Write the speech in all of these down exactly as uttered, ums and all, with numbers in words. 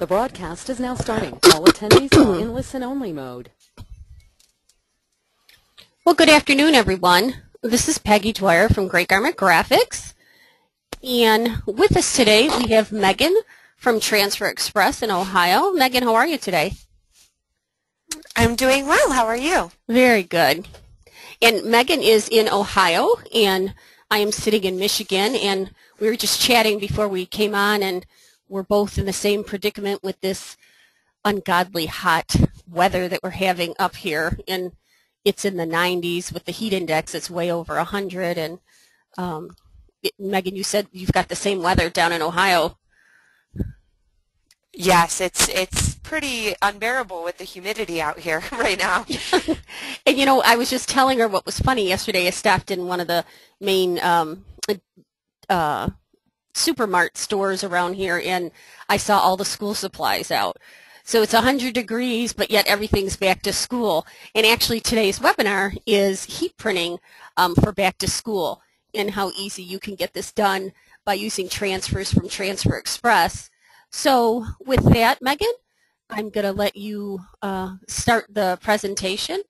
The broadcast is now starting. All attendees are in listen-only mode. Well, good afternoon, everyone. This is Peggy Dwyer from Great Garment Graphics. And with us today, we have Megan from Transfer Express in Ohio. Megan, how are you today? I'm doing well. How are you? Very good. And Megan is in Ohio, and I am sitting in Michigan, and we were just chatting before we came on, and we're both in the same predicament with this ungodly hot weather that we're having up here. And it's in the nineties with the heat index. It's way over one hundred. And um, it, Megan, you said you've got the same weather down in Ohio. Yes, it's it's pretty unbearable with the humidity out here right now. And, you know, I was just telling her what was funny. Yesterday I stopped in one of the main um, uh, Supermart stores around here, and I saw all the school supplies out. So it's one hundred degrees, but yet everything's back to school. And actually today's webinar is heat printing um, for back to school, and how easy you can get this done by using transfers from Transfer Express. So with that, Megan, I'm going to let you uh, start the presentation.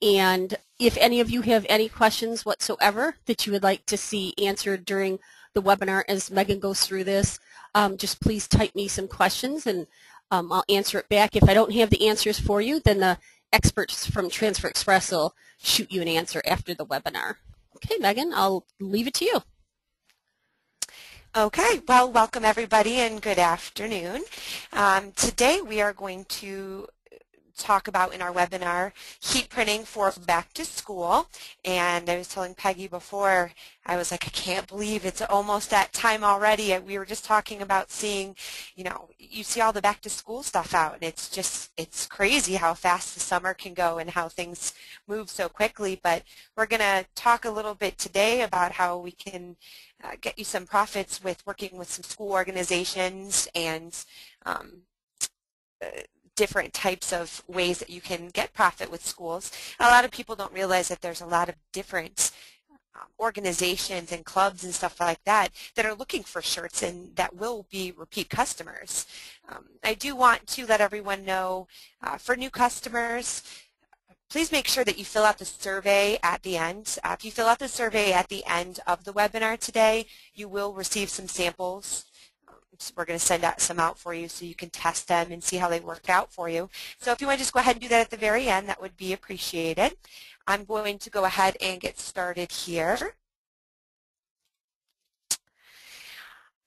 And if any of you have any questions whatsoever that you would like to see answered during the webinar as Megan goes through this, um, just please type me some questions, and um, I'll answer it back. If I don't have the answers for you, then the experts from Transfer Express will shoot you an answer after the webinar. Okay, Megan, I'll leave it to you. Okay, well, welcome everybody, and good afternoon. Um, today we are going to talk about in our webinar heat printing for back to school. And I was telling Peggy before, I was like, I can't believe it's almost that time already. We were just talking about seeing, you know, you see all the back to school stuff out, and it's just, it's crazy how fast the summer can go and how things move so quickly. But we're going to talk a little bit today about how we can uh, get you some profits with working with some school organizations and um, uh, different types of ways that you can get profit with schools. A lot of people don't realize that there's a lot of different um, organizations and clubs and stuff like that that are looking for shirts and that will be repeat customers. Um, I do want to let everyone know, uh, for new customers, please make sure that you fill out the survey at the end. Uh, if you fill out the survey at the end of the webinar today, you will receive some samples. So we're going to send out some out for you so you can test them and see how they work out for you. So if you want to just go ahead and do that at the very end, that would be appreciated. I'm going to go ahead and get started here.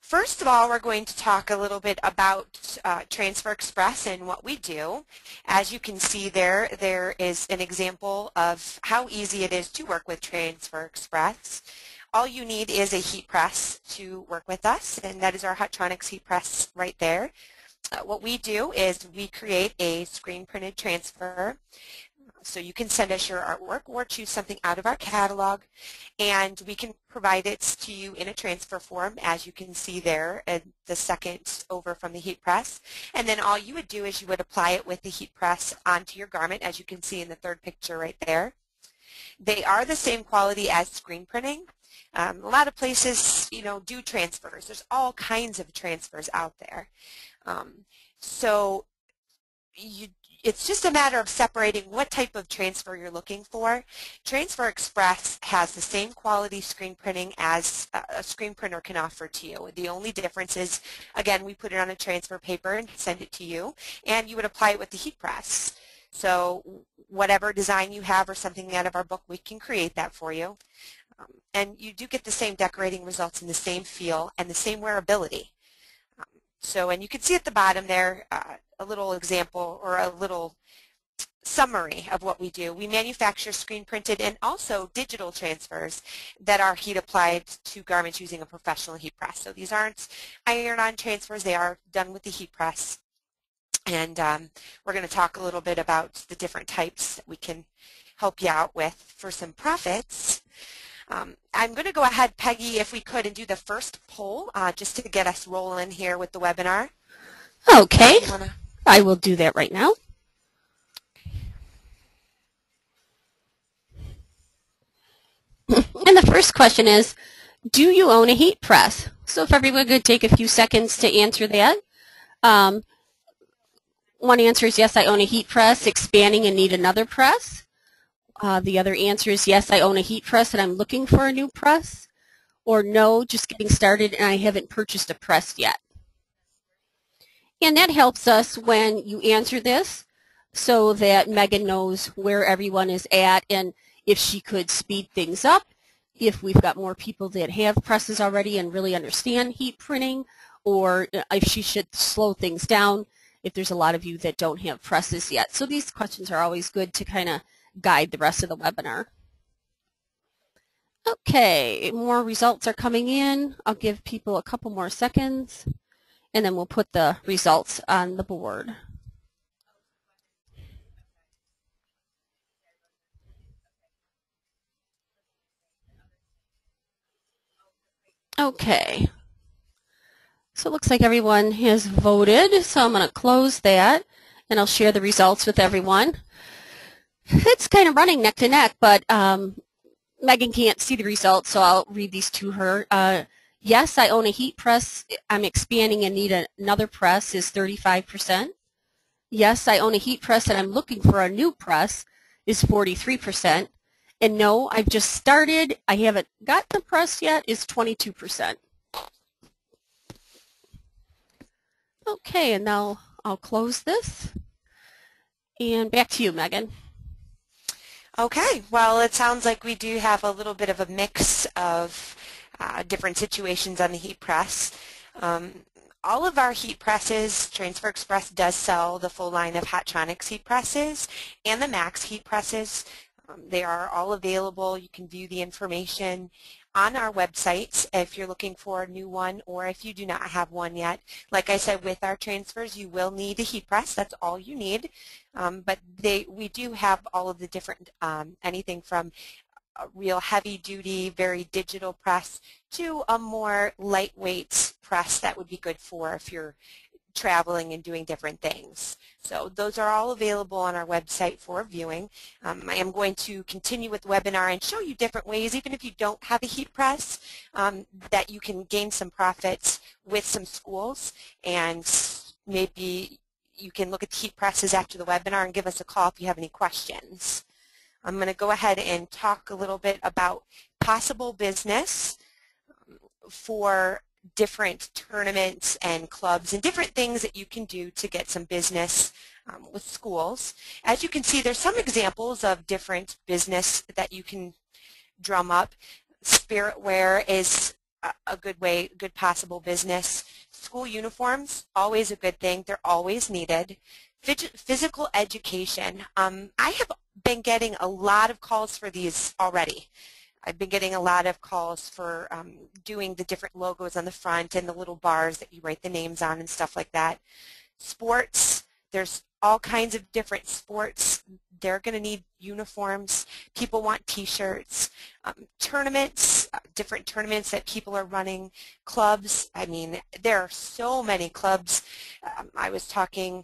First of all, we're going to talk a little bit about uh, Transfer Express and what we do. As you can see there, there is an example of how easy it is to work with Transfer Express. All you need is a heat press to work with us, and that is our Hotronix heat press right there. Uh, what we do is we create a screen printed transfer, so you can send us your artwork or choose something out of our catalog, and we can provide it to you in a transfer form, as you can see there, uh, the second over from the heat press. And then all you would do is you would apply it with the heat press onto your garment, as you can see in the third picture right there. They are the same quality as screen printing. Um, a lot of places, you know, do transfers. There's all kinds of transfers out there. Um, so you, it's just a matter of separating what type of transfer you're looking for. Transfer Express has the same quality screen printing as a, a screen printer can offer to you. The only difference is, again, we put it on a transfer paper and send it to you, and you would apply it with the heat press. So whatever design you have or something out of our book, we can create that for you. Um, and you do get the same decorating results and the same feel and the same wearability. Um, so, and you can see at the bottom there uh, a little example or a little summary of what we do. We manufacture screen printed and also digital transfers that are heat applied to garments using a professional heat press. So these aren't iron-on transfers, they are done with the heat press. And um, we're going to talk a little bit about the different types that we can help you out with for some profits. Um, I'm going to go ahead, Peggy, if we could, and do the first poll uh, just to get us rolling here with the webinar. Okay. Wanna... I will do that right now. And the first question is, do you own a heat press? So if everyone could take a few seconds to answer that. Um, one answer is yes, I own a heat press, expanding and need another press. Uh, the other answer is yes, I own a heat press and I'm looking for a new press. Or no, just getting started and I haven't purchased a press yet. And that helps us when you answer this so that Megan knows where everyone is at and if she could speed things up, if we've got more people that have presses already and really understand heat printing, or if she should slow things down if there's a lot of you that don't have presses yet. So these questions are always good to kind of guide the rest of the webinar. Okay, more results are coming in. I'll give people a couple more seconds and then we'll put the results on the board. Okay, so it looks like everyone has voted, so I'm going to close that and I'll share the results with everyone. It's kind of running neck to neck, but um, Megan can't see the results, so I'll read these to her. Uh, yes, I own a heat press. I'm expanding and need another press is thirty-five percent. Yes, I own a heat press and I'm looking for a new press is forty-three percent. And no, I've just started, I haven't got the press yet, is twenty-two percent. Okay, and now I'll close this. And back to you, Megan. Okay, well, it sounds like we do have a little bit of a mix of uh, different situations on the heat press. Um, All of our heat presses, Transfer Express does sell the full line of Hotronix heat presses and the Max heat presses. They are all available. You can view the information on our websites if you're looking for a new one or if you do not have one yet. Like I said, with our transfers, you will need a heat press. That's all you need. Um, but they, we do have all of the different, um, anything from a real heavy-duty, very digital press to a more lightweight press that would be good for if you're traveling and doing different things. So those are all available on our website for viewing. Um, I am going to continue with the webinar and show you different ways, even if you don't have a heat press, um, that you can gain some profits with some schools, and maybe you can look at the heat presses after the webinar and give us a call if you have any questions. I'm going to go ahead and talk a little bit about possible business for different tournaments and clubs and different things that you can do to get some business um, with schools. As you can see, there's some examples of different business that you can drum up. Spiritware is a, a good way, good possible business. School uniforms, always a good thing. They're always needed. Phys- physical education. Um, I have been getting a lot of calls for these already. I've been getting a lot of calls for um, doing the different logos on the front and the little bars that you write the names on and stuff like that. Sports, there's all kinds of different sports. They're going to need uniforms. People want T-shirts. Um, tournaments, uh, different tournaments that people are running. Clubs, I mean, there are so many clubs. Um, I was talking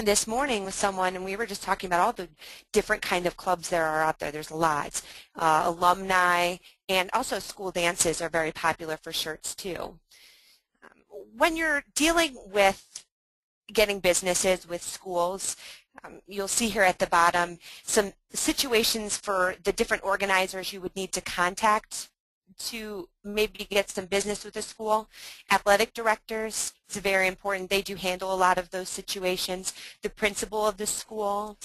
this morning with someone and we were just talking about all the different kind of clubs there are out there. There's lots. Uh, alumni and also school dances are very popular for shirts too. Um, when you're dealing with getting businesses with schools, um, you'll see here at the bottom some situations for the different organizers you would need to contact to maybe get some business with the school. Athletic directors, it's very important. They do handle a lot of those situations. The principal of the school,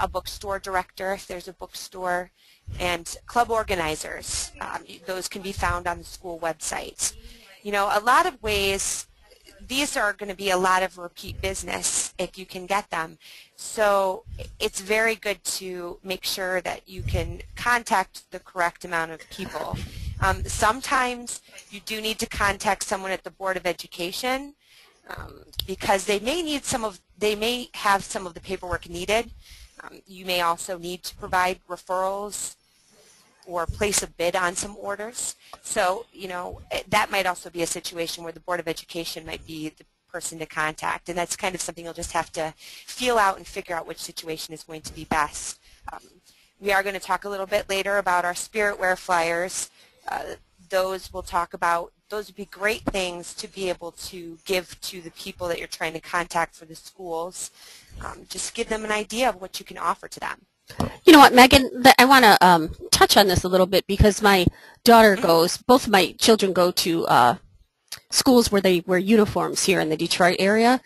a bookstore director, if there's a bookstore, and club organizers. Um, those can be found on the school websites. You know, a lot of ways, these are going to be a lot of repeat business if you can get them. So it's very good to make sure that you can contact the correct amount of people. Um, sometimes you do need to contact someone at the Board of Education um, because they may need some of, they may have some of the paperwork needed. Um, you may also need to provide referrals or place a bid on some orders. So, you know, that might also be a situation where the Board of Education might be the person to contact, and that's kind of something you'll just have to feel out and figure out which situation is going to be best. Um, we are going to talk a little bit later about our Spiritware flyers. Uh, those we'll talk about. Those would be great things to be able to give to the people that you're trying to contact for the schools. Um, just give them an idea of what you can offer to them. You know what, Megan, I want to um, touch on this a little bit because my daughter goes, both of my children go to uh, schools where they wear uniforms here in the Detroit area.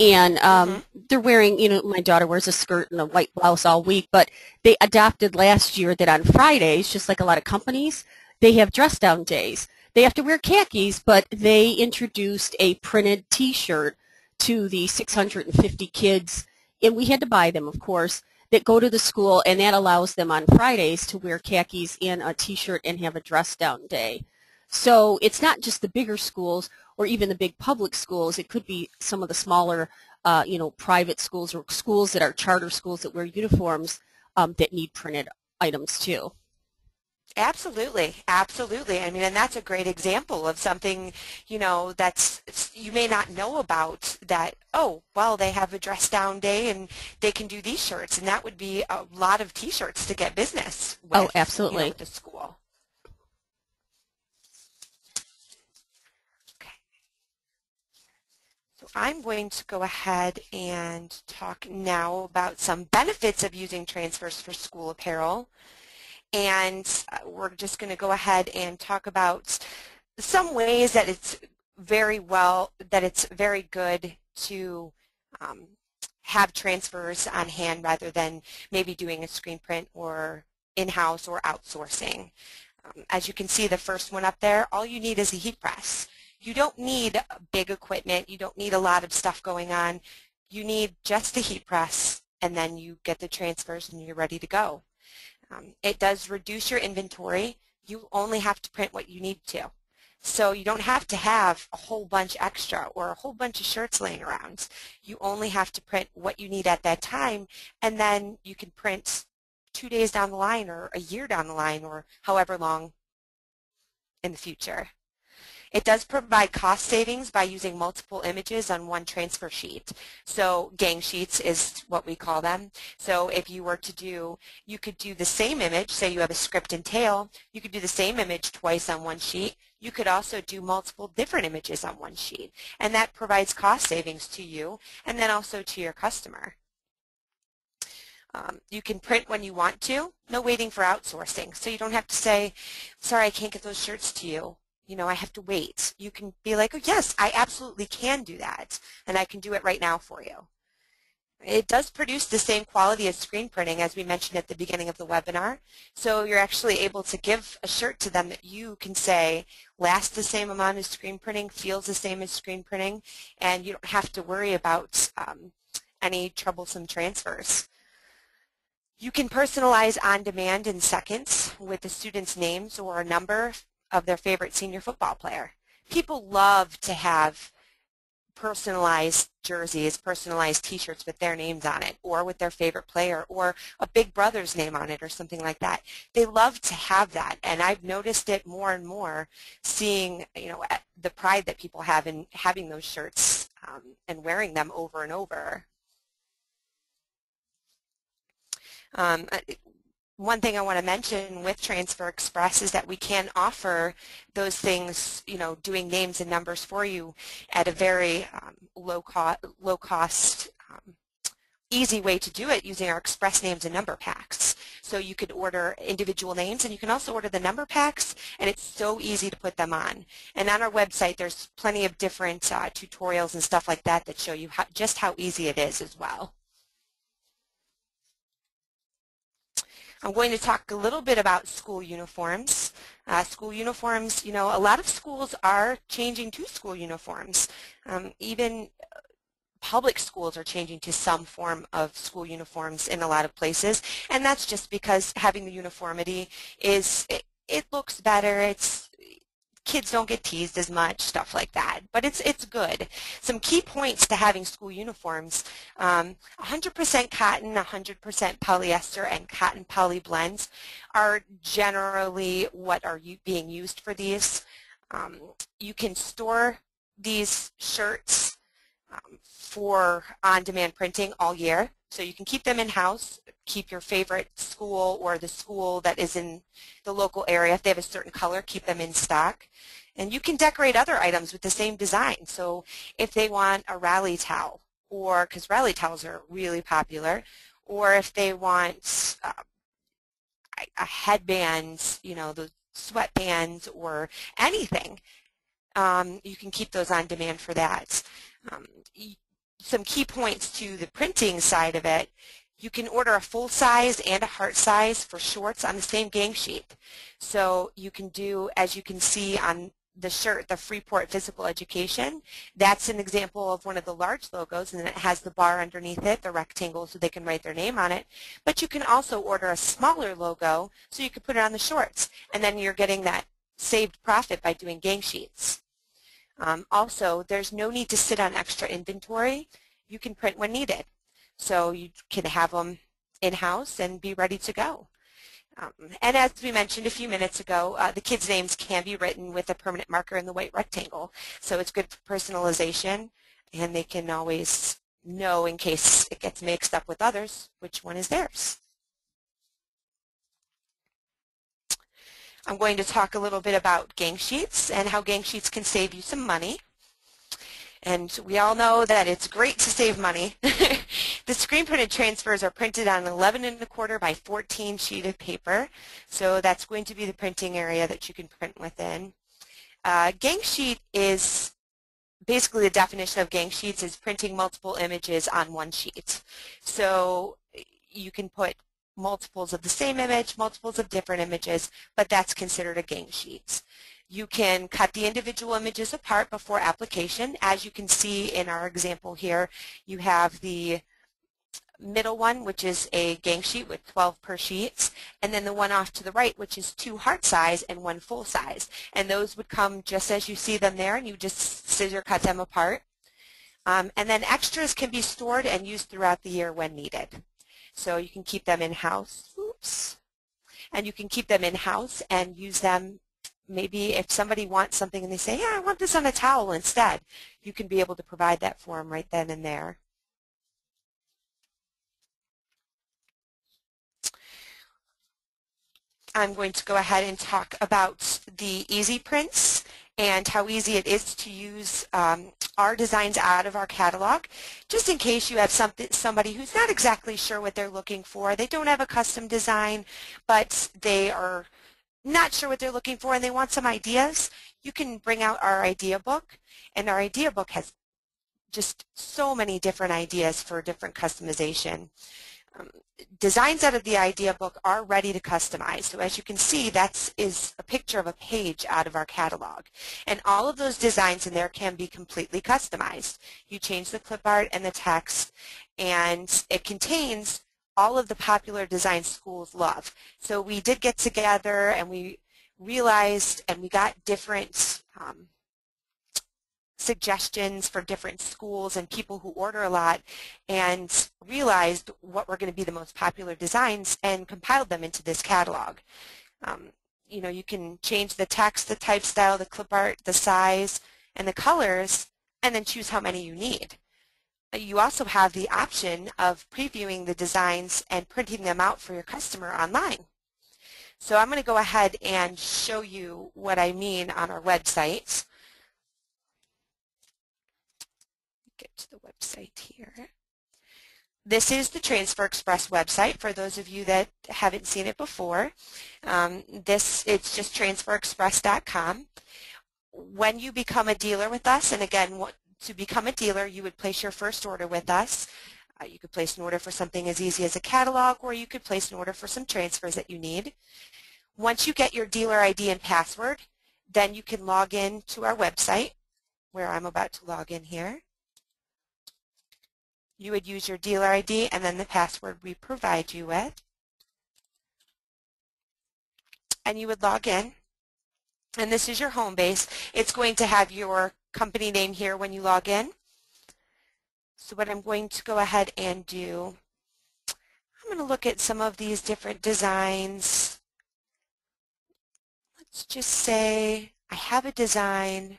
And um, mm-hmm. they're wearing, you know, my daughter wears a skirt and a white blouse all week, but they adopted last year that on Fridays, just like a lot of companies, they have dress-down days. They have to wear khakis, but they introduced a printed T-shirt to the six hundred fifty kids, and we had to buy them, of course, that go to the school, and that allows them on Fridays to wear khakis and a T-shirt and have a dress-down day. So it's not just the bigger schools or even the big public schools. It could be some of the smaller, uh, you know, private schools or schools that are charter schools that wear uniforms um, that need printed items too. Absolutely, absolutely. I mean, and that's a great example of something, you know, that's you may not know about that, oh, well, they have a dress down day and they can do these shirts, and that would be a lot of T-shirts to get business with, oh, absolutely. You know, with the school. I'm going to go ahead and talk now about some benefits of using transfers for school apparel. And we're just going to go ahead and talk about some ways that it's very well, that it's very good to um, have transfers on hand rather than maybe doing a screen print or in-house or outsourcing. Um, as you can see, the first one up there, all you need is a heat press. You don't need big equipment. You don't need a lot of stuff going on. You need just a heat press, and then you get the transfers and you're ready to go. Um, it does reduce your inventory. You only have to print what you need to. So you don't have to have a whole bunch extra or a whole bunch of shirts laying around. You only have to print what you need at that time, and then you can print two days down the line or a year down the line or however long in the future. It does provide cost savings by using multiple images on one transfer sheet. So gang sheets is what we call them. So if you were to do, you could do the same image, say you have a script and tail, you could do the same image twice on one sheet. You could also do multiple different images on one sheet. And that provides cost savings to you and then also to your customer. Um, you can print when you want to, no waiting for outsourcing. So you don't have to say, sorry, I can't get those shirts to you. You know, I have to wait. You can be like, oh, yes, I absolutely can do that, and I can do it right now for you. It does produce the same quality as screen printing, as we mentioned at the beginning of the webinar. So you're actually able to give a shirt to them that you can say lasts the same amount as screen printing, feels the same as screen printing, and you don't have to worry about um, any troublesome transfers. You can personalize on demand in seconds with the students' names or a number of their favorite senior football player. People love to have personalized jerseys, personalized T-shirts with their names on it, or with their favorite player, or a big brother's name on it, or something like that. They love to have that, and I've noticed it more and more, seeing, you know, the pride that people have in having those shirts um, and wearing them over and over. Um, it, One thing I want to mention with Transfer Express is that we can offer those things, you know, doing names and numbers for you at a very um, low, co low cost, um, easy way to do it using our Express Names and Number Packs. So you could order individual names, and you can also order the number packs, and it's so easy to put them on. And on our website, there's plenty of different uh, tutorials and stuff like that that show you how, just how easy it is as well. I'm going to talk a little bit about school uniforms. Uh, school uniforms, you know, a lot of schools are changing to school uniforms. Um, even public schools are changing to some form of school uniforms in a lot of places, and that's just because having the uniformity is, it, it looks better, it's, kids don't get teased as much, stuff like that, but it's, it's good. Some key points to having school uniforms, um, one hundred percent cotton, one hundred percent polyester, and cotton poly blends are generally what are being used for these. Um, you can store these shirts um, for on-demand printing all year. So you can keep them in-house, keep your favorite school or the school that is in the local area. If they have a certain color, keep them in stock. And you can decorate other items with the same design. So if they want a rally towel, or because rally towels are really popular, or if they want uh, a headband, you know, the sweatbands or anything, um, you can keep those on demand for that. Um, some key points to the printing side of it, you can order a full size and a heart size for shorts on the same game sheet. So you can do, as you can see on the shirt, the Freeport Physical Education, that's an example of one of the large logos, and it has the bar underneath it, the rectangle, so they can write their name on it. But you can also order a smaller logo, so you can put it on the shorts, and then you're getting that saved profit by doing game sheets. Um, also, there's no need to sit on extra inventory. You can print when needed. So you can have them in-house and be ready to go. Um, and as we mentioned a few minutes ago, uh, the kids' names can be written with a permanent marker in the white rectangle. So it's good for personalization, and they can always know in case it gets mixed up with others which one is theirs. I'm going to talk a little bit about gang sheets and how gang sheets can save you some money. And we all know that it's great to save money. The screen printed transfers are printed on eleven and a quarter by fourteen sheet of paper. So that's going to be the printing area that you can print within. Uh, gang sheet is basically the definition of gang sheets is printing multiple images on one sheet. So you can put multiples of the same image, multiples of different images, but that's considered a gang sheet. You can cut the individual images apart before application. As you can see in our example here, you have the middle one, which is a gang sheet with twelve per sheet, and then the one off to the right, which is two heart size and one full size. And those would come just as you see them there, and you just scissor cut them apart. Um, and then extras can be stored and used throughout the year when needed. So you can keep them in-house, oops, and you can keep them in-house and use them. Maybe if somebody wants something and they say, yeah, I want this on a towel instead, you can be able to provide that for them right then and there. I'm going to go ahead and talk about the easy prints and how easy it is to use um, our designs out of our catalog, just in case you have something, somebody who's not exactly sure what they're looking for. They don't have a custom design, but they are not sure what they're looking for and they want some ideas. You can bring out our idea book, and our idea book has just so many different ideas for different customization. Um, designs out of the idea book are ready to customize. So as you can see, that is a picture of a page out of our catalog. And all of those designs in there can be completely customized. You change the clip art and the text, and it contains all of the popular design schools love. So we did get together, and we realized, and we got different um, suggestions for different schools and people who order a lot, and realized what were going to be the most popular designs and compiled them into this catalog. Um, you know, you can change the text, the type style, the clip art, the size, and the colors, and then choose how many you need. You also have the option of previewing the designs and printing them out for your customer online. So I'm going to go ahead and show you what I mean on our website. Get to the website here. This is the Transfer Express website for those of you that haven't seen it before. Um, this it's just transfer express dot com. When you become a dealer with us, and again, what to become a dealer, you would place your first order with us. Uh, you could place an order for something as easy as a catalog, or you could place an order for some transfers that you need. Once you get your dealer I D and password, then you can log in to our website, where I'm about to log in here. You would use your dealer I D and then the password we provide you with. And you would log in. And this is your home base. It's going to have your company name here when you log in. So what I'm going to go ahead and do, I'm going to look at some of these different designs. Let's just say I have a design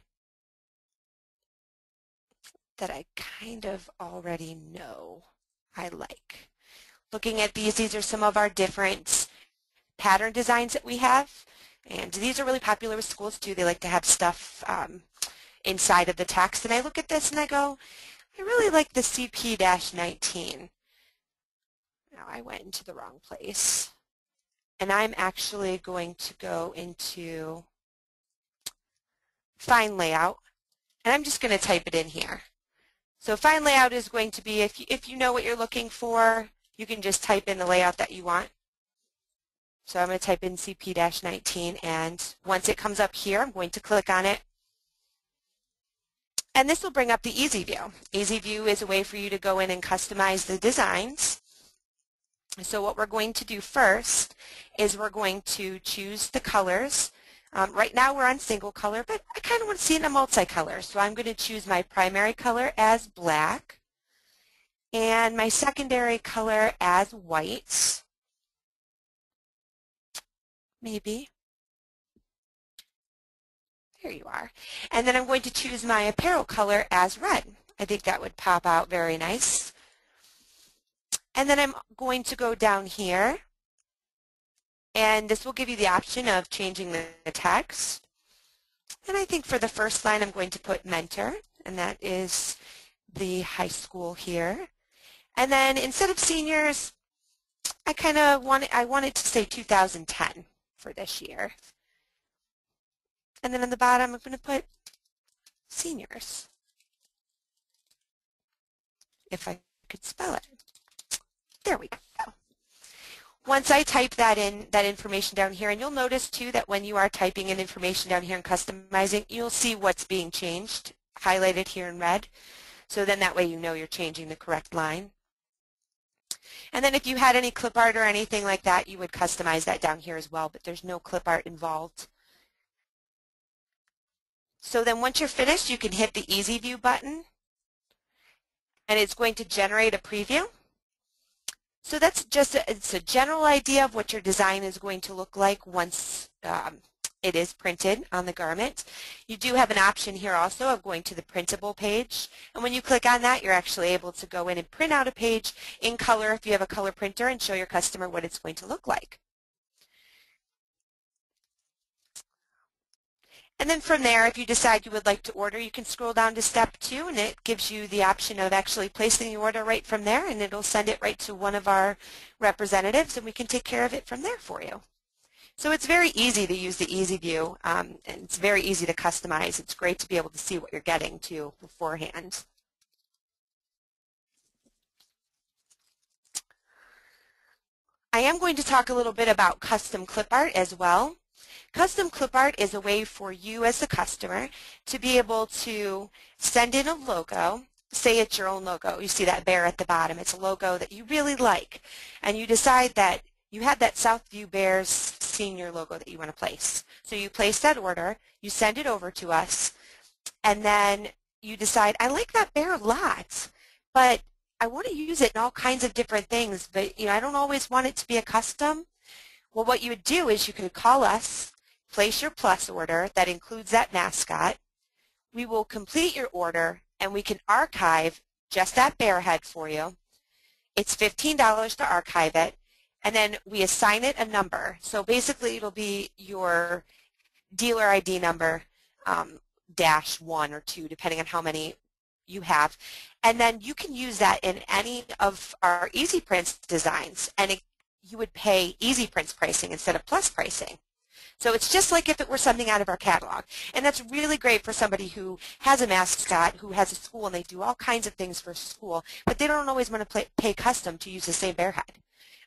that I kind of already know. I like. Looking at these, these are some of our different pattern designs that we have. And these are really popular with schools too. They like to have stuff um, inside of the text. And I look at this and I go, I really like the C P nineteen. Now I went into the wrong place. And I'm actually going to go into Fine Layout. And I'm just going to type it in here. So Fine Layout is going to be, if you, if you know what you're looking for, you can just type in the layout that you want. So I'm going to type in C P nineteen, and once it comes up here, I'm going to click on it. And this will bring up the Easy View. Easy View is a way for you to go in and customize the designs. So what we're going to do first is we're going to choose the colors. Um, right now we're on single color, but I kind of want to see it in a multicolor. So I'm going to choose my primary color as black and my secondary color as white. Maybe. There you are. And then I'm going to choose my apparel color as red. I think that would pop out very nice. And then I'm going to go down here, and this will give you the option of changing the text. And I think for the first line I'm going to put mentor, and that is the high school here. And then instead of seniors, I kind of want I wanted to say two thousand ten for this year. And then on the bottom I'm going to put seniors, if I could spell it. There we go. Once I type that in, that information down here, and you'll notice too that when you are typing in information down here and customizing, you'll see what's being changed, highlighted here in red. So then that way you know you're changing the correct line. And then if you had any clip art or anything like that, you would customize that down here as well, but there's no clip art involved. So then once you're finished, you can hit the Easy View button, and it's going to generate a preview. So that's just a, it's a general idea of what your design is going to look like once um, it is printed on the garment. You do have an option here also of going to the printable page, and when you click on that, you're actually able to go in and print out a page in color if you have a color printer and show your customer what it's going to look like. And then from there, if you decide you would like to order, you can scroll down to step two, and it gives you the option of actually placing your order right from there, and it'll send it right to one of our representatives, and we can take care of it from there for you. So it's very easy to use the Easy View, um, and it's very easy to customize. It's great to be able to see what you're getting to beforehand. I am going to talk a little bit about custom clip art as well. Custom clip art is a way for you as the customer to be able to send in a logo. Say it's your own logo. You see that bear at the bottom. It's a logo that you really like, and you decide that you have that Southview Bears senior logo that you want to place. So you place that order, you send it over to us, and then you decide, I like that bear a lot, but I want to use it in all kinds of different things, but you know, I don't always want it to be a custom. Well, what you would do is you could call us, place your plus order that includes that mascot. We will complete your order, and we can archive just that bear head for you. It's fifteen dollars to archive it, and then we assign it a number. So basically it'll be your dealer I D number, um, dash one or two, depending on how many you have. And then you can use that in any of our Easy Prints designs, and it you would pay Easy Prints pricing instead of plus pricing. So it's just like if it were something out of our catalog. And that's really great for somebody who has a mascot, who has a school, and they do all kinds of things for school, but they don't always want to play, pay custom to use the same bear head.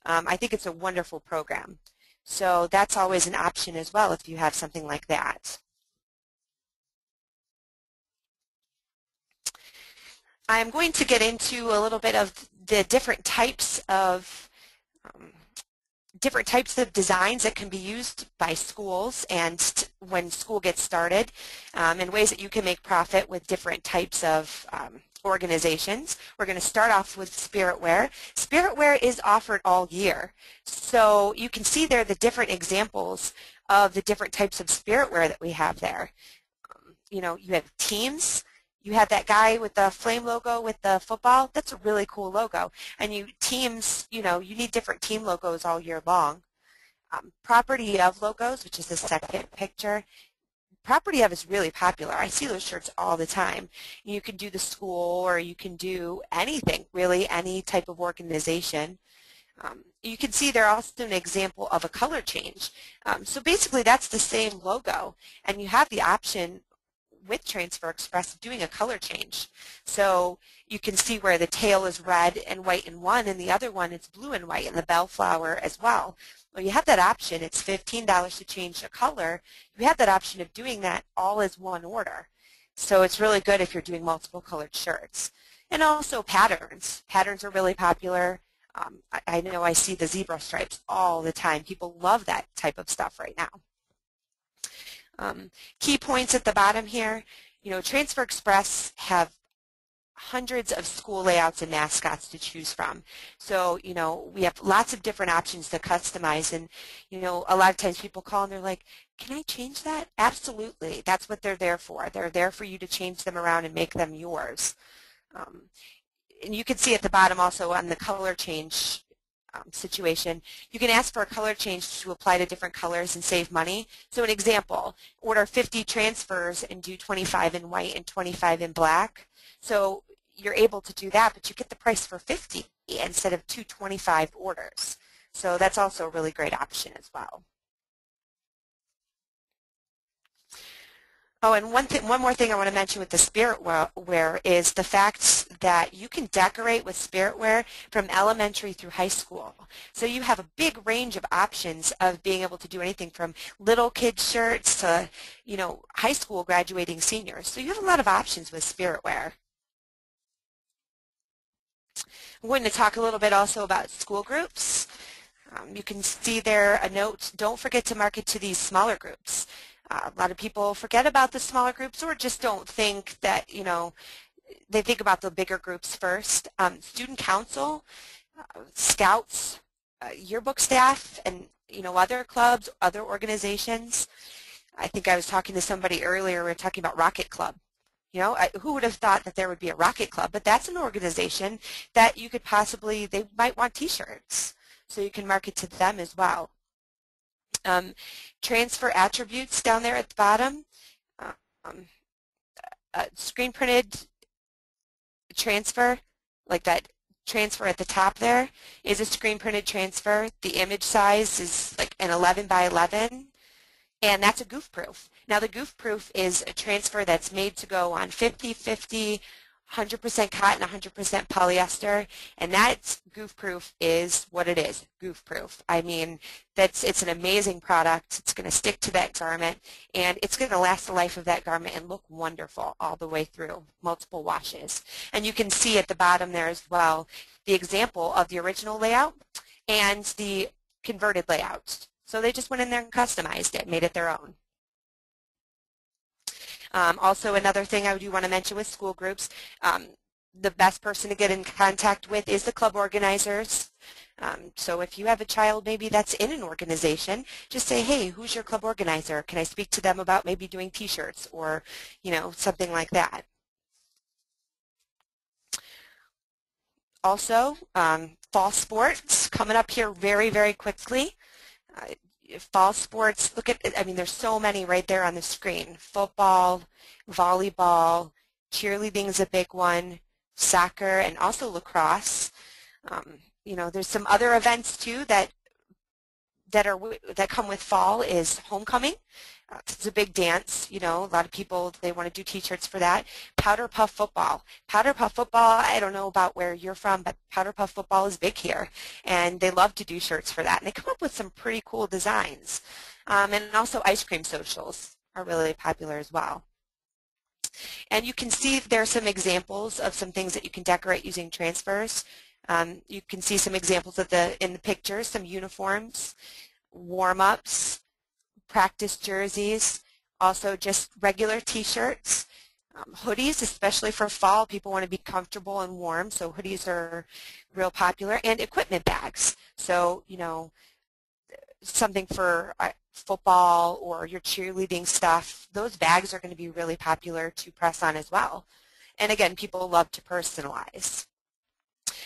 Um, I think it's a wonderful program. So that's always an option as well if you have something like that. I'm going to get into a little bit of the different types of um, different types of designs that can be used by schools and when school gets started, um, and ways that you can make profit with different types of um, organizations. We're going to start off with spirit wear. Spirit wear is offered all year, so you can see there the different examples of the different types of spirit wear that we have there. Um, you know, you have teams, You have that guy with the flame logo with the football. That's a really cool logo. And you teams, you know, you need different team logos all year long. Um, property of logos, which is the second picture. Property of is really popular. I see those shirts all the time. You can do the school, or you can do anything, really, any type of organization. Um, you can see they're also an example of a color change. Um, so basically that's the same logo, and you have the option with Transfer Express doing a color change. So you can see where the tail is red and white in one, and the other one it's blue and white, and the bellflower as well. Well, you have that option. It's fifteen dollars to change the color. You have that option of doing that all as one order. So it's really good if you're doing multiple colored shirts. And also patterns. Patterns are really popular. Um, I, I know I see the zebra stripes all the time. People love that type of stuff right now. Um, key points at the bottom here, you know, Transfer Express have hundreds of school layouts and mascots to choose from. So, you know, we have lots of different options to customize, and, you know, a lot of times people call and they're like, can I change that? Absolutely. That's what they're there for. They're there for you to change them around and make them yours. Um, and you can see at the bottom also on the color change Um, situation, you can ask for a color change to apply to different colors and save money. So an example, order fifty transfers and do twenty-five in white and twenty-five in black. So you're able to do that, but you get the price for fifty instead of two twenty-five orders. So that's also a really great option as well. Oh, and one, th one more thing I want to mention with the spirit wear is the fact that you can decorate with spirit wear from elementary through high school. So you have a big range of options of being able to do anything from little kid shirts to, you know, high school graduating seniors. So you have a lot of options with spirit wear. I'm going to talk a little bit also about school groups. Um, you can see there a note, don't forget to market to these smaller groups. Uh, a lot of people forget about the smaller groups, or just don't think that, you know, they think about the bigger groups first. Um, student council, uh, scouts, uh, yearbook staff, and, you know, other clubs, other organizations. I think I was talking to somebody earlier, we were talking about Rocket Club. You know, I, who would have thought that there would be a Rocket Club? But that's an organization that you could possibly, they might want t-shirts. So you can market to them as well. Um, transfer attributes down there at the bottom, um, uh, screen printed transfer, like that transfer at the top there is a screen printed transfer. The image size is like an eleven by eleven, and that's a goof proof. Now the goof proof is a transfer that's made to go on fifty fifty, one hundred percent cotton, one hundred percent polyester, and that goof proof is what it is, goof proof. I mean, that's it's an amazing product. It's going to stick to that garment, and it's going to last the life of that garment and look wonderful all the way through, multiple washes. And you can see at the bottom there as well the example of the original layout and the converted layout. So they just went in there and customized it, made it their own. Um, also, another thing I do want to mention with school groups, um, the best person to get in contact with is the club organizers. Um, so if you have a child maybe that's in an organization, just say, hey, who's your club organizer? Can I speak to them about maybe doing t-shirts or, you know, something like that? Also, um, fall sports coming up here very, very quickly. Uh, Fall sports, look at, I mean, there's so many right there on the screen. Football, volleyball, cheerleading is a big one, soccer, and also lacrosse. Um, you know, there's some other events, too, that that are that come with fall is homecoming. Uh, it's a big dance, you know. A lot of people, they want to do t-shirts for that. Powder puff football. Powder puff football, I don't know about where you're from, but powder puff football is big here, and they love to do shirts for that. And they come up with some pretty cool designs. Um, and also ice cream socials are really popular as well. And you can see there are some examples of some things that you can decorate using transfers. Um, you can see some examples of the in the pictures, some uniforms, warm-ups, practice jerseys, also just regular t-shirts, um, hoodies, especially for fall. People want to be comfortable and warm, so hoodies are real popular, and equipment bags. So, you know, something for uh, football or your cheerleading stuff, those bags are going to be really popular to press on as well. And again, people love to personalize.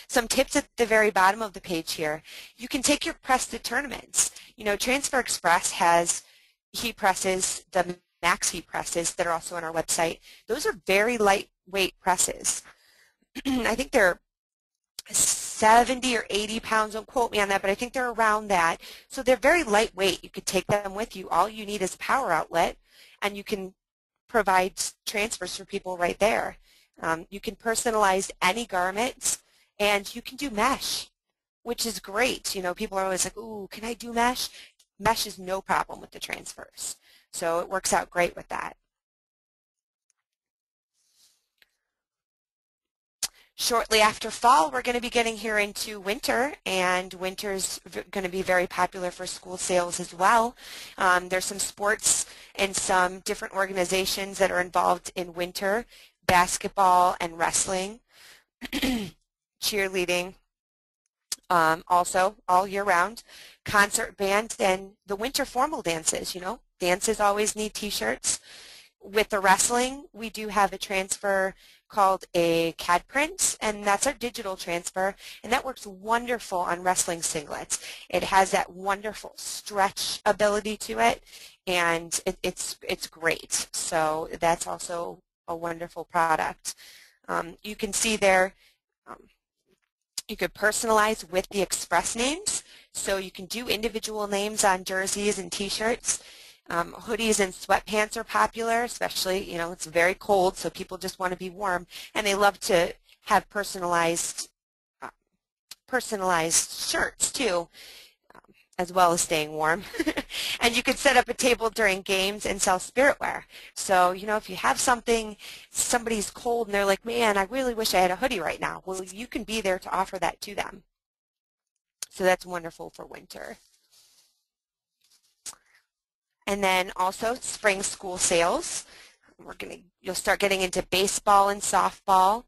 Some tips at the very bottom of the page here. You can take your press to tournaments. You know, Transfer Express has heat presses, the max heat presses that are also on our website. Those are very lightweight presses. I think they're seventy or eighty pounds, don't quote me on that, but I think they're around that. So they're very lightweight. You could take them with you. All you need is a power outlet, and you can provide transfers for people right there. Um, you can personalize any garments, and you can do mesh, which is great. You know, people are always like, ooh, can I do mesh? Mesh is no problem with the transfers. So it works out great with that. Shortly after fall, we're going to be getting here into winter, and winter's going to be very popular for school sales as well. Um, there's some sports and some different organizations that are involved in winter, basketball and wrestling, cheerleading, um, also all year round, concert bands, and the winter formal dances. You know, dances always need t-shirts. With the wrestling, we do have a transfer called a C A D print, and that's our digital transfer, and that works wonderful on wrestling singlets. It has that wonderful stretch ability to it, and it, it's, it's great. So that's also a wonderful product. Um, you can see there, um, you could personalize with the Express names, so you can do individual names on jerseys and t-shirts. Um, hoodies and sweatpants are popular, especially, you know, it's very cold, so people just want to be warm, and they love to have personalized uh, personalized shirts too, um, as well as staying warm. And you could set up a table during games and sell spirit wear. So, you know, if you have something, somebody's cold and they're like, man, I really wish I had a hoodie right now. Well, you can be there to offer that to them. So that's wonderful for winter. And then also spring school sales. We're gonna, you'll start getting into baseball and softball.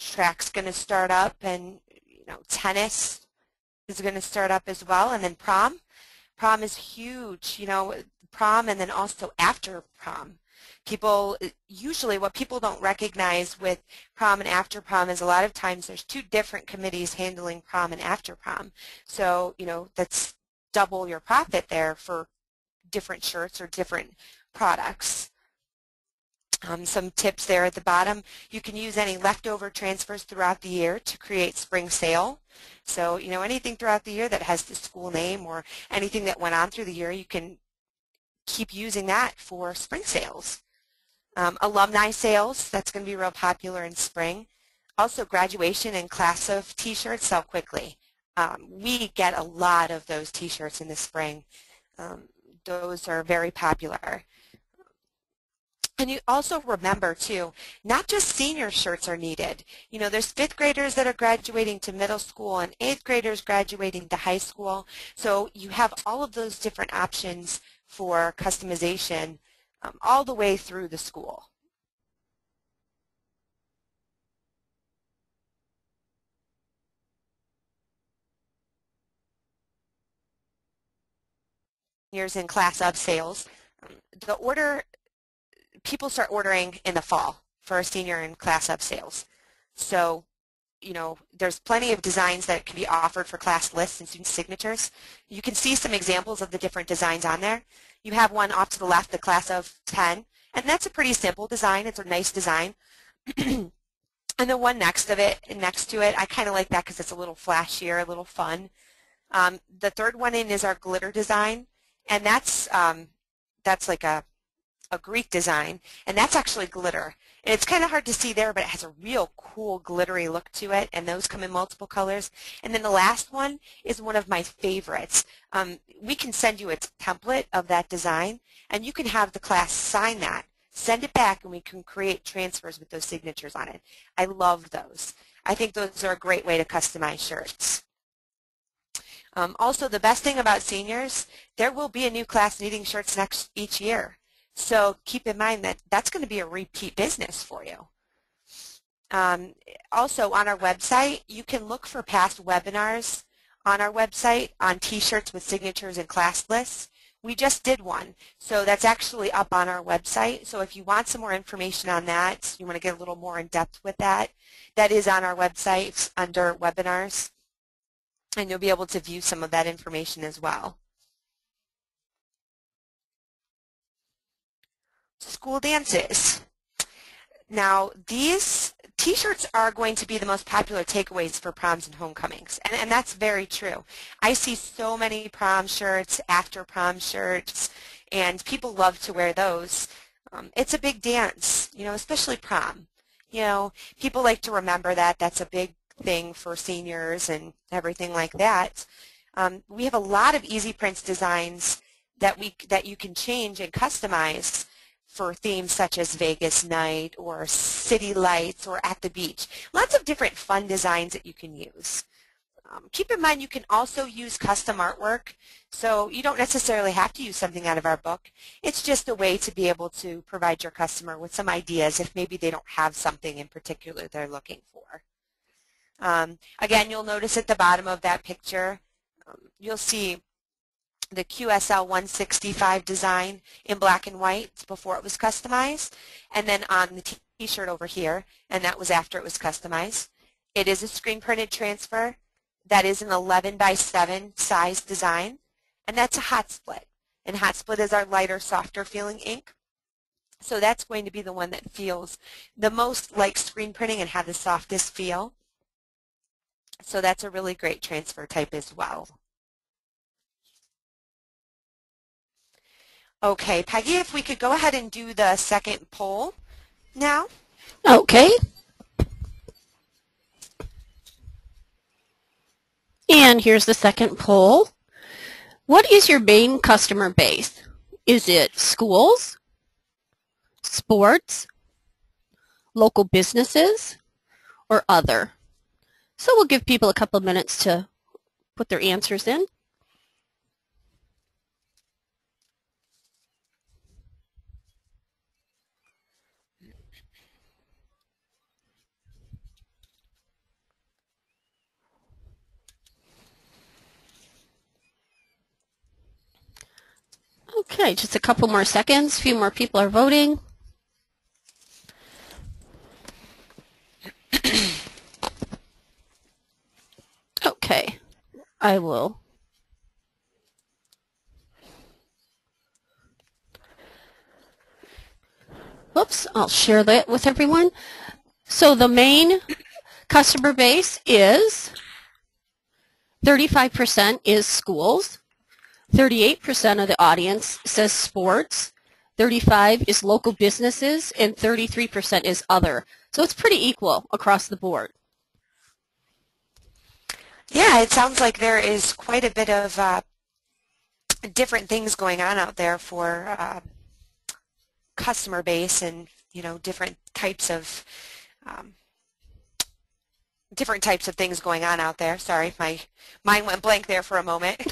Track's going to start up, and you know, tennis is going to start up as well. And then prom. Prom is huge. You know, prom, and then also after prom. People usually, what people don't recognize with prom and after prom is a lot of times there's two different committees handling prom and after prom. So you know, that's double your profit there for different shirts or different products. Um, some tips there at the bottom. You can use any leftover transfers throughout the year to create spring sale. So, you know, anything throughout the year that has the school name or anything that went on through the year, you can keep using that for spring sales. Um, alumni sales, that's going to be real popular in spring. Also, graduation and class of t-shirts sell quickly. Um, we get a lot of those t-shirts in the spring. Um, Those are very popular. And you also remember, too, not just senior shirts are needed. You know, there's fifth graders that are graduating to middle school and eighth graders graduating to high school. So you have all of those different options for customization um, all the way through the school. Years in class of sales. The order, people start ordering in the fall for a senior in class of sales. So, you know, there's plenty of designs that can be offered for class lists and student signatures. You can see some examples of the different designs on there. You have one off to the left, the class of ten, and that's a pretty simple design. It's a nice design. And the one next of it, next to it, I kind of like that because it's a little flashier, a little fun. Um, the third one in is our glitter design. And that's, um, that's like a, a Greek design, and that's actually glitter. And it's kind of hard to see there, but it has a real cool glittery look to it, and those come in multiple colors. And then the last one is one of my favorites. Um, we can send you a template of that design, and you can have the class sign that, send it back, and we can create transfers with those signatures on it. I love those. I think those are a great way to customize shirts. Um, also, the best thing about seniors, there will be a new class needing shirts next each year. So keep in mind that that's going to be a repeat business for you. Um, also, on our website, you can look for past webinars on our website on t-shirts with signatures and class lists. We just did one, so that's actually up on our website. So if you want some more information on that, you want to get a little more in depth with that, that is on our website under webinars, and you'll be able to view some of that information as well. School dances. Now, these T-shirts are going to be the most popular takeaways for proms and homecomings, and, and that's very true. I see so many prom shirts, after prom shirts, and people love to wear those. Um, it's a big dance, you know, especially prom. You know, people like to remember that. That's a big thing for seniors and everything like that. Um, we have a lot of Easy Prints designs that we that you can change and customize for themes such as Vegas night or city lights or at the beach. Lots of different fun designs that you can use. Um, keep in mind you can also use custom artwork, so you don't necessarily have to use something out of our book. It's just a way to be able to provide your customer with some ideas if maybe they don't have something in particular they're looking for. Um, again, you'll notice at the bottom of that picture, um, you'll see the Q S L one sixty-five design in black and white before it was customized, and then on the T-shirt over here, and that was after it was customized. It is a screen printed transfer. That is an eleven by seven size design, and that's a hot split. And hot split is our lighter, softer feeling ink. So that's going to be the one that feels the most like screen printing and have the softest feel. So that's a really great transfer type as well. Okay, Peggy, if we could go ahead and do the second poll now. Okay. And here's the second poll. What is your main customer base? Is it schools, sports, local businesses, or other? So we'll give people a couple of minutes to put their answers in. Okay, just a couple more seconds. A few more people are voting. Okay, I will. Whoops, I'll share that with everyone. So the main customer base is thirty-five percent is schools. thirty-eight percent of the audience says sports, thirty-five percent is local businesses, and thirty-three percent is other. So it's pretty equal across the board. Yeah, it sounds like there is quite a bit of uh, different things going on out there for uh, customer base and, you know, different types of um, different types of things going on out there. Sorry, my mind went blank there for a moment.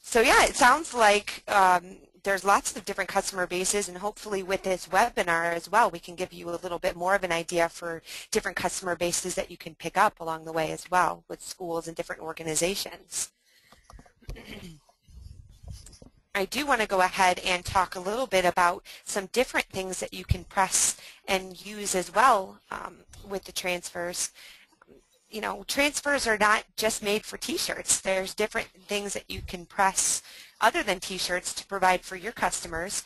So yeah, it sounds like um, there's lots of different customer bases, and hopefully with this webinar as well, we can give you a little bit more of an idea for different customer bases that you can pick up along the way as well with schools and different organizations. I do want to go ahead and talk a little bit about some different things that you can press and use as well um, with the transfers. You know, transfers are not just made for T-shirts. There's different things that you can press other than T-shirts to provide for your customers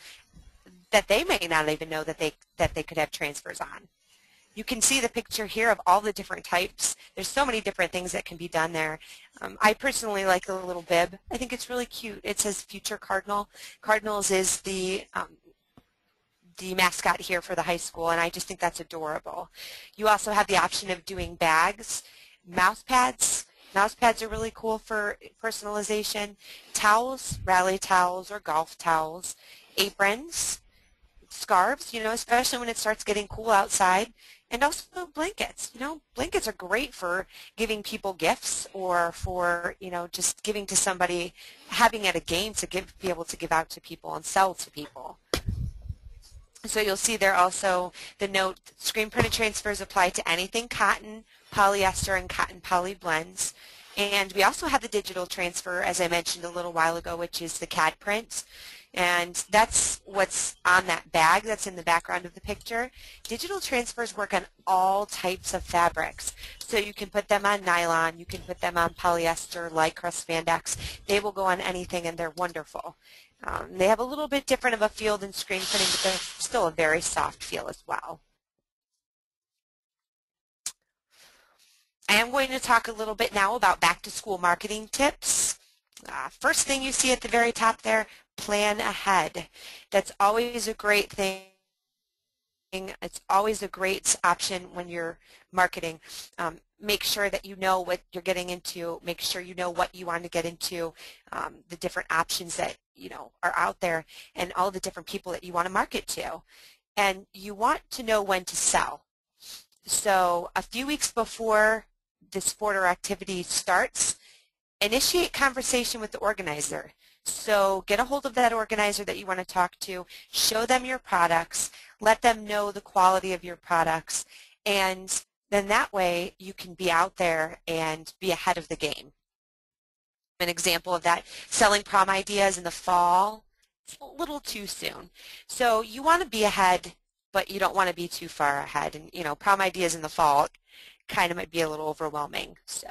that they may not even know that they that they could have transfers on. You can see the picture here of all the different types. There's so many different things that can be done there. Um, I personally like the little bib. I think it's really cute. It says Future Cardinal. Cardinals is the um, the mascot here for the high school, and I just think that's adorable. You also have the option of doing bags, mouse pads. Mouse pads are really cool for personalization. Towels, rally towels or golf towels, aprons, scarves, you know, especially when it starts getting cool outside, and also blankets. You know, blankets are great for giving people gifts or for, you know, just giving to somebody, having at a game to give, be able to give out to people and sell to people. So you'll see there also the note, screen printed transfers apply to anything cotton, polyester, and cotton poly blends. And we also have the digital transfer, as I mentioned a little while ago, which is the C A D print. And that's what's on that bag that's in the background of the picture. Digital transfers work on all types of fabrics. So you can put them on nylon, you can put them on polyester, lycra, spandex. They will go on anything, and they're wonderful. Um, they have a little bit different of a feel than screen printing, but they're still a very soft feel as well. I am going to talk a little bit now about back-to-school marketing tips. Uh, first thing you see at the very top there, plan ahead. That's always a great thing. It's always a great option when you're marketing. Um, make sure that you know what you're getting into. Make sure you know what you want to get into, um, the different options that you know are out there, and all the different people that you want to market to. And you want to know when to sell. So a few weeks before the sport or activity starts, initiate conversation with the organizer. So get a hold of that organizer that you want to talk to, show them your products, let them know the quality of your products, and then that way you can be out there and be ahead of the game. An example of that, selling prom ideas in the fall, it's a little too soon. So you want to be ahead, but you don't want to be too far ahead. And, you know, prom ideas in the fall kind of might be a little overwhelming, so.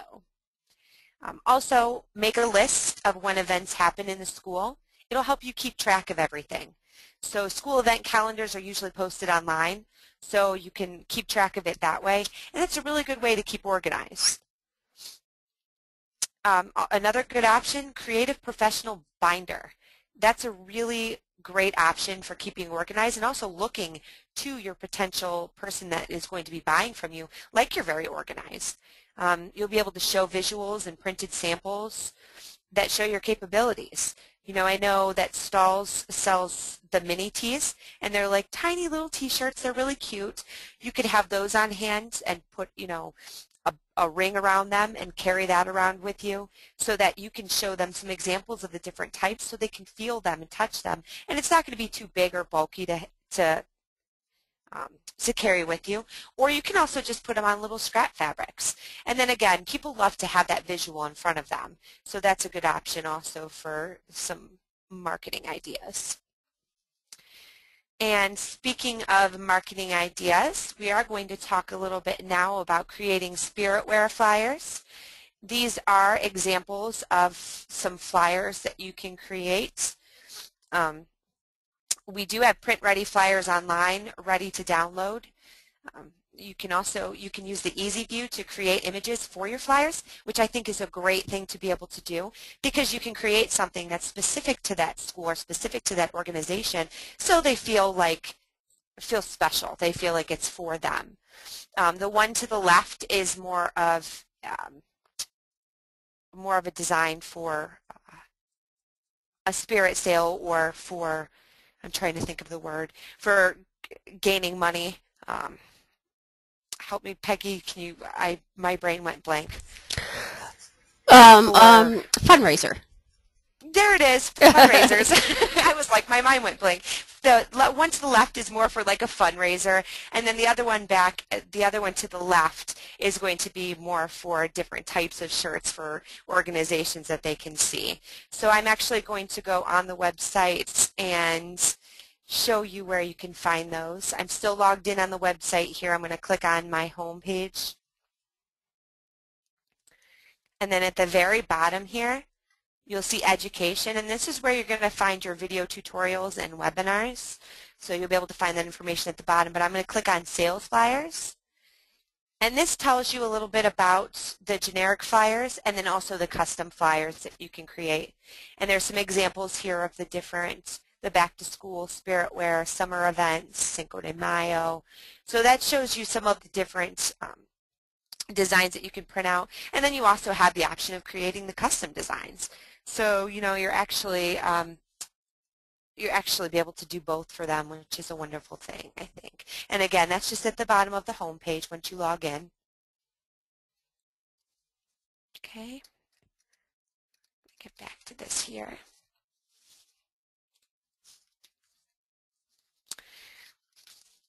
Um, also, make a list of when events happen in the school. It'll help you keep track of everything. So school event calendars are usually posted online, so you can keep track of it that way. And it's a really good way to keep organized. Um, another good option, creative professional binder. That's a really great option for keeping organized and also looking to your potential person that is going to be buying from you like you're very organized. Um, you'll be able to show visuals and printed samples that show your capabilities. You know, I know that Stahls sells the mini tees, and they're like tiny little t-shirts. They're really cute. You could have those on hand and put, you know, a, a ring around them and carry that around with you so that you can show them some examples of the different types so they can feel them and touch them. And it's not going to be too big or bulky to, to, um, to carry with you, or you can also just put them on little scrap fabrics. And then again, people love to have that visual in front of them, so that's a good option also for some marketing ideas. And speaking of marketing ideas, we are going to talk a little bit now about creating spiritware flyers. These are examples of some flyers that you can create. Um, We do have print-ready flyers online, ready to download. Um, you can also you can use the EasyView to create images for your flyers, which I think is a great thing to be able to do because you can create something that's specific to that school or specific to that organization, so they feel like feel special. They feel like it's for them. Um, the one to the left is more of um, more of a design for uh, a spirit sale or for. I'm trying to think of the word, for gaining money. Um, help me, Peggy, can you, I, my brain went blank. Um, or, um, fundraiser. There it is, fundraisers. I was like, my mind went blank. The one to the left is more for like a fundraiser, and then the other one back, the other one to the left is going to be more for different types of shirts for organizations that they can see. So I'm actually going to go on the website and show you where you can find those. I'm still logged in on the website here. I'm going to click on my home page. And then at the very bottom here, you'll see education, and this is where you're going to find your video tutorials and webinars. So you'll be able to find that information at the bottom, but I'm going to click on sales flyers. And this tells you a little bit about the generic flyers and then also the custom flyers that you can create. And there's some examples here of the different, the back to school, spiritware, summer events, Cinco de Mayo. So that shows you some of the different um, designs that you can print out. And then you also have the option of creating the custom designs. So, you know, you're actually, um, you're actually be able to do both for them, which is a wonderful thing, I think. And again, that's just at the bottom of the home page once you log in. Okay. Get back to this here.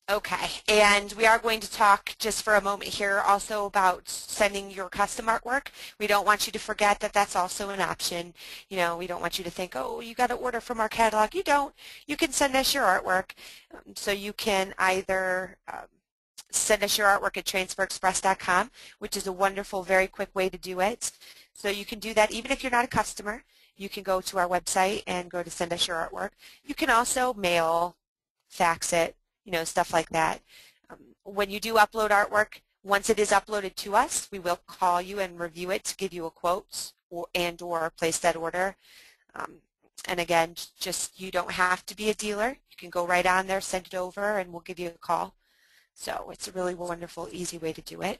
Okay, and we are going to talk just for a moment here also about sending your custom artwork. We don't want you to forget that that's also an option. You know, we don't want you to think, oh, you got to order from our catalog. You don't. You can send us your artwork. Um, so you can either um, send us your artwork at transfer express dot com, which is a wonderful, very quick way to do it. So you can do that even if you're not a customer. You can go to our website and go to send us your artwork. You can also mail, fax it, you know, stuff like that. Um, when you do upload artwork, once it is uploaded to us, we will call you and review it to give you a quote or, and or place that order. Um, and again, just you don't have to be a dealer. You can go right on there, send it over, and we'll give you a call. So it's a really wonderful, easy way to do it.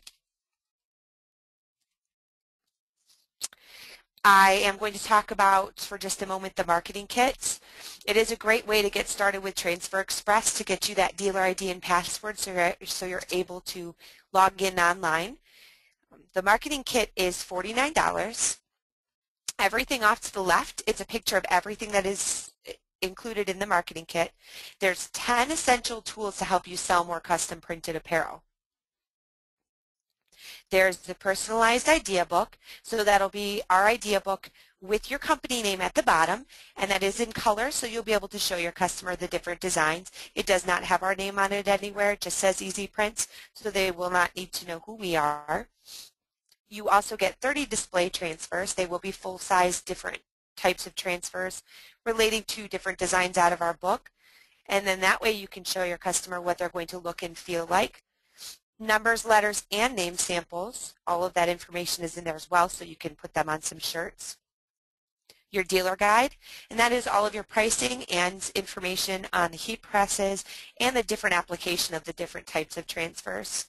I am going to talk about, for just a moment, the marketing kits. It is a great way to get started with Transfer Express to get you that dealer I D and password so you're, so you're able to log in online. The marketing kit is forty-nine dollars. Everything off to the left, it's a picture of everything that is included in the marketing kit. There's ten essential tools to help you sell more custom printed apparel. There's the personalized idea book, so that'll be our idea book with your company name at the bottom, and that is in color, so you'll be able to show your customer the different designs. It does not have our name on it anywhere, it just says Easy Prints, so they will not need to know who we are. You also get thirty display transfers. They will be full-size different types of transfers relating to different designs out of our book, and then that way you can show your customer what they're going to look and feel like. Numbers, letters, and name samples. All of that information is in there as well, so you can put them on some shirts. Your dealer guide, and that is all of your pricing and information on the heat presses and the different application of the different types of transfers.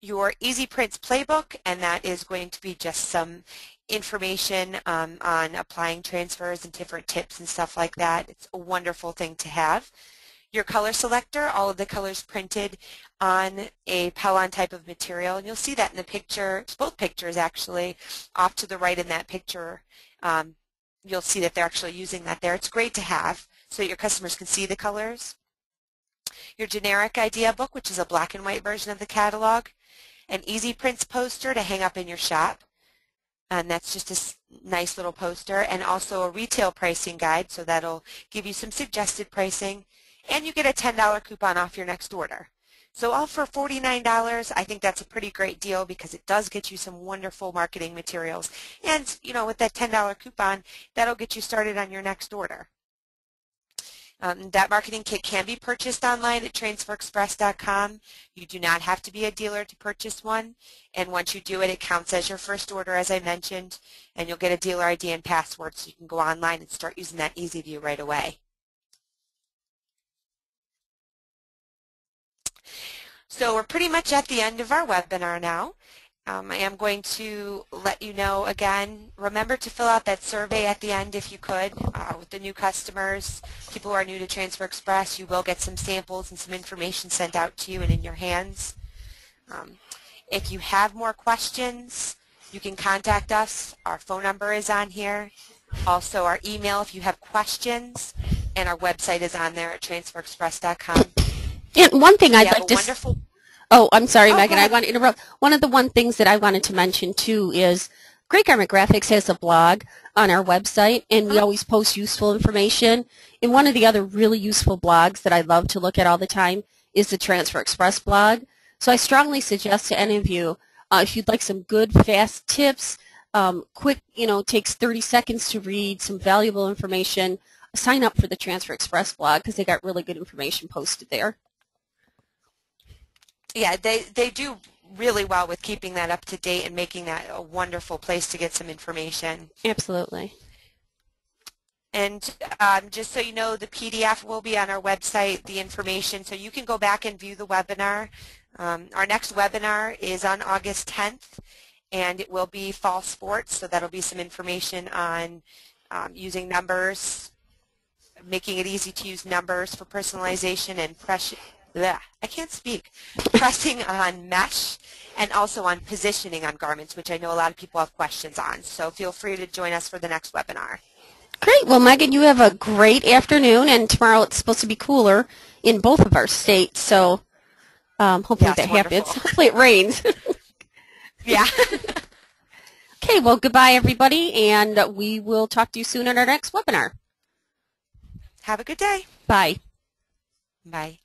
Your Easy Prints playbook, and that is going to be just some information um, on applying transfers and different tips and stuff like that. It's a wonderful thing to have. Your color selector, all of the colors printed on a Pellon type of material, and you'll see that in the picture, both pictures actually, off to the right in that picture, um, you'll see that they're actually using that there. It's great to have so your customers can see the colors. Your generic idea book, which is a black and white version of the catalog, an Easy Prints poster to hang up in your shop, and that's just a nice little poster, and also a retail pricing guide, so that'll give you some suggested pricing. And you get a ten dollar coupon off your next order. So all for forty-nine dollars, I think that's a pretty great deal because it does get you some wonderful marketing materials. And, you know, with that ten dollar coupon, that'll get you started on your next order. Um, that marketing kit can be purchased online at transfer express dot com. You do not have to be a dealer to purchase one. And once you do it, it counts as your first order, as I mentioned. And you'll get a dealer I D and password so you can go online and start using that Easy View right away. So we're pretty much at the end of our webinar now. Um, I am going to let you know again, remember to fill out that survey at the end if you could uh, with the new customers, people who are new to Transfer Express. You will get some samples and some information sent out to you and in your hands. Um, if you have more questions, you can contact us. Our phone number is on here. Also our email if you have questions, and our website is on there at transfer express dot com. And one thing I'd like to wonderful... Oh, I'm sorry, oh, Megan. I want to interrupt. One of the one things that I wanted to mention, too, is Great Garment Graphics has a blog on our website, and we always post useful information. And one of the other really useful blogs that I love to look at all the time is the Transfer Express blog. So I strongly suggest to any of you, uh, if you'd like some good, fast tips, um, quick, you know, takes thirty seconds to read, some valuable information, sign up for the Transfer Express blog because they got really good information posted there. Yeah, they, they do really well with keeping that up to date and making that a wonderful place to get some information. Absolutely. And um, just so you know, the P D F will be on our website, the information, so you can go back and view the webinar. Um, our next webinar is on August tenth, and it will be fall sports, so that'll be some information on um, using numbers, making it easy to use numbers for personalization and pressure. I can't speak. Pressing on mesh and also on positioning on garments, which I know a lot of people have questions on. So feel free to join us for the next webinar. Great. Well, Megan, you have a great afternoon, and tomorrow it's supposed to be cooler in both of our states, so um, hopefully yeah, that wonderful. happens. Hopefully it rains. Yeah. Okay, well, goodbye, everybody, and we will talk to you soon in our next webinar. Have a good day. Bye. Bye.